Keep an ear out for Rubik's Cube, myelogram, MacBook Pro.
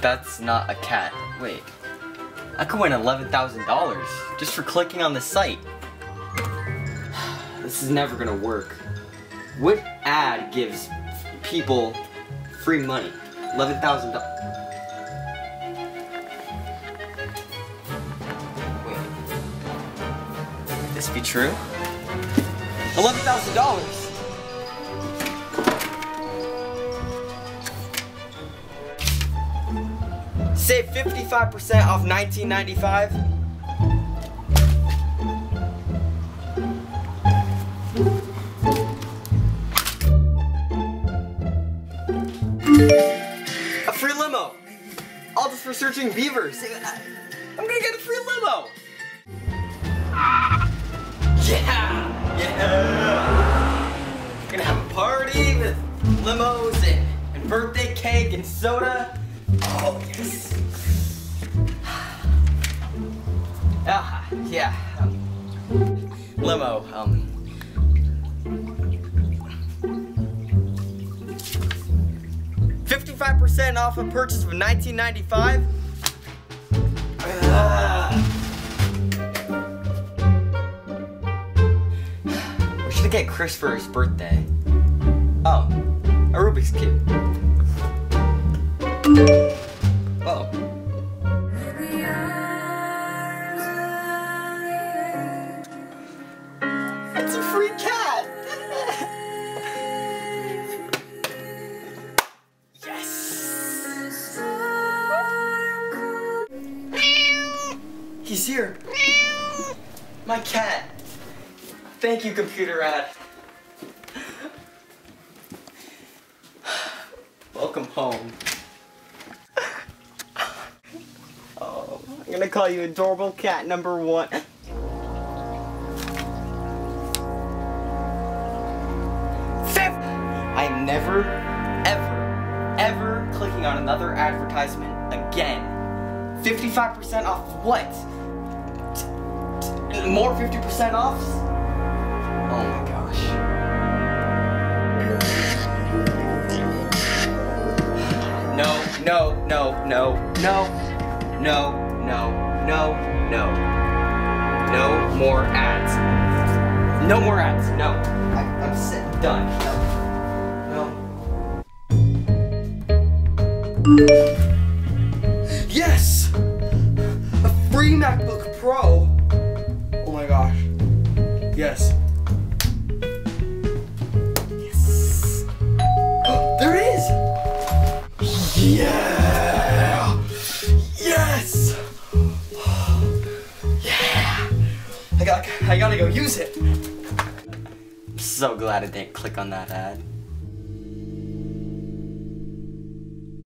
That's not a cat. Wait. I could win $11,000 just for clicking on the site. This is never gonna work. What ad gives people free money? $11,000. This be true? $11,000! Save 55% off $19.95. A free limo! All just for searching beavers. I'm gonna get a free limo! Yeah! Yeah! We're gonna have a party with limos and birthday cake and soda. Oh, yes! Yeah. Limo, $55% off a purchase of $19.95. I get Chris for his birthday. Oh, a Rubik's Cube. Uh-oh. It's a free cat! Yes! He's here! My cat! Thank you, computer ad. Welcome home. Oh, I'm gonna call you adorable cat number one. Fifth! I'm never, ever, ever clicking on another advertisement again. 55% off what? More 50% offs? Oh my gosh. No more ads. No more ads. No. I'm sick. Done. No. Yes! A free MacBook Pro! Oh my gosh. Yes. Yeah! Yes! Yeah! I gotta go use it! I'm so glad I didn't click on that ad.